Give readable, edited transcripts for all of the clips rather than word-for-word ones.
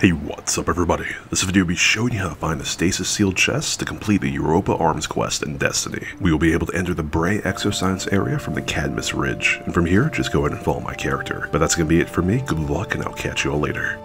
Hey, what's up everybody? This video will be showing you how to find the Stasis Sealed chest to complete the Europa Arms Quest in Destiny. We will be able to enter the Bray Exoscience area from the Cadmus Ridge, and from here, just go ahead and follow my character. But that's gonna be it for me, good luck, and I'll catch you all later.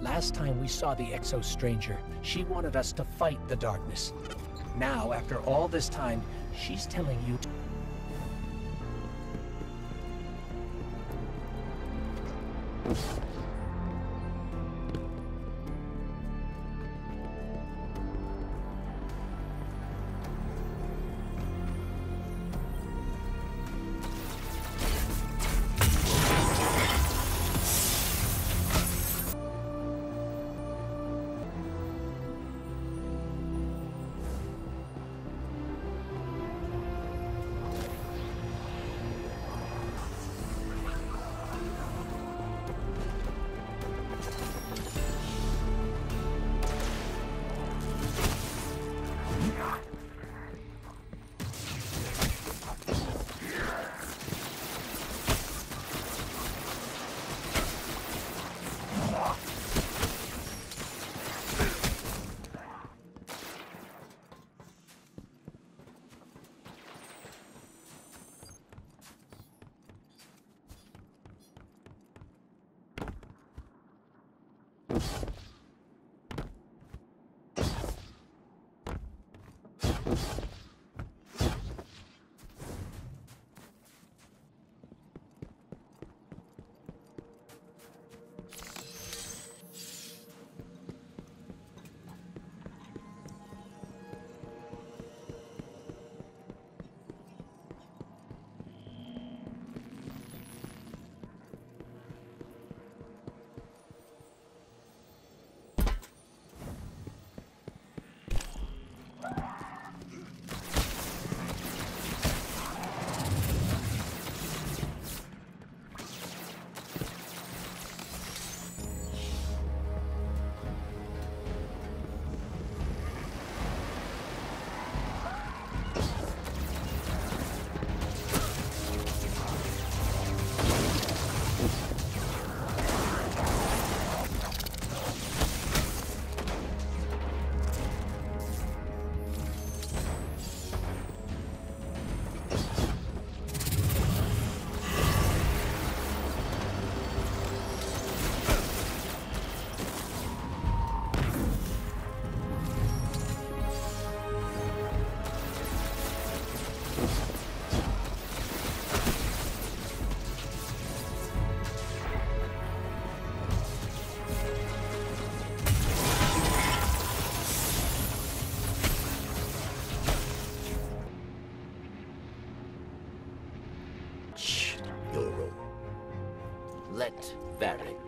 Last time we saw the Exo Stranger, she wanted us to fight the darkness. Now, after all this time, she's telling you to... Let Variks.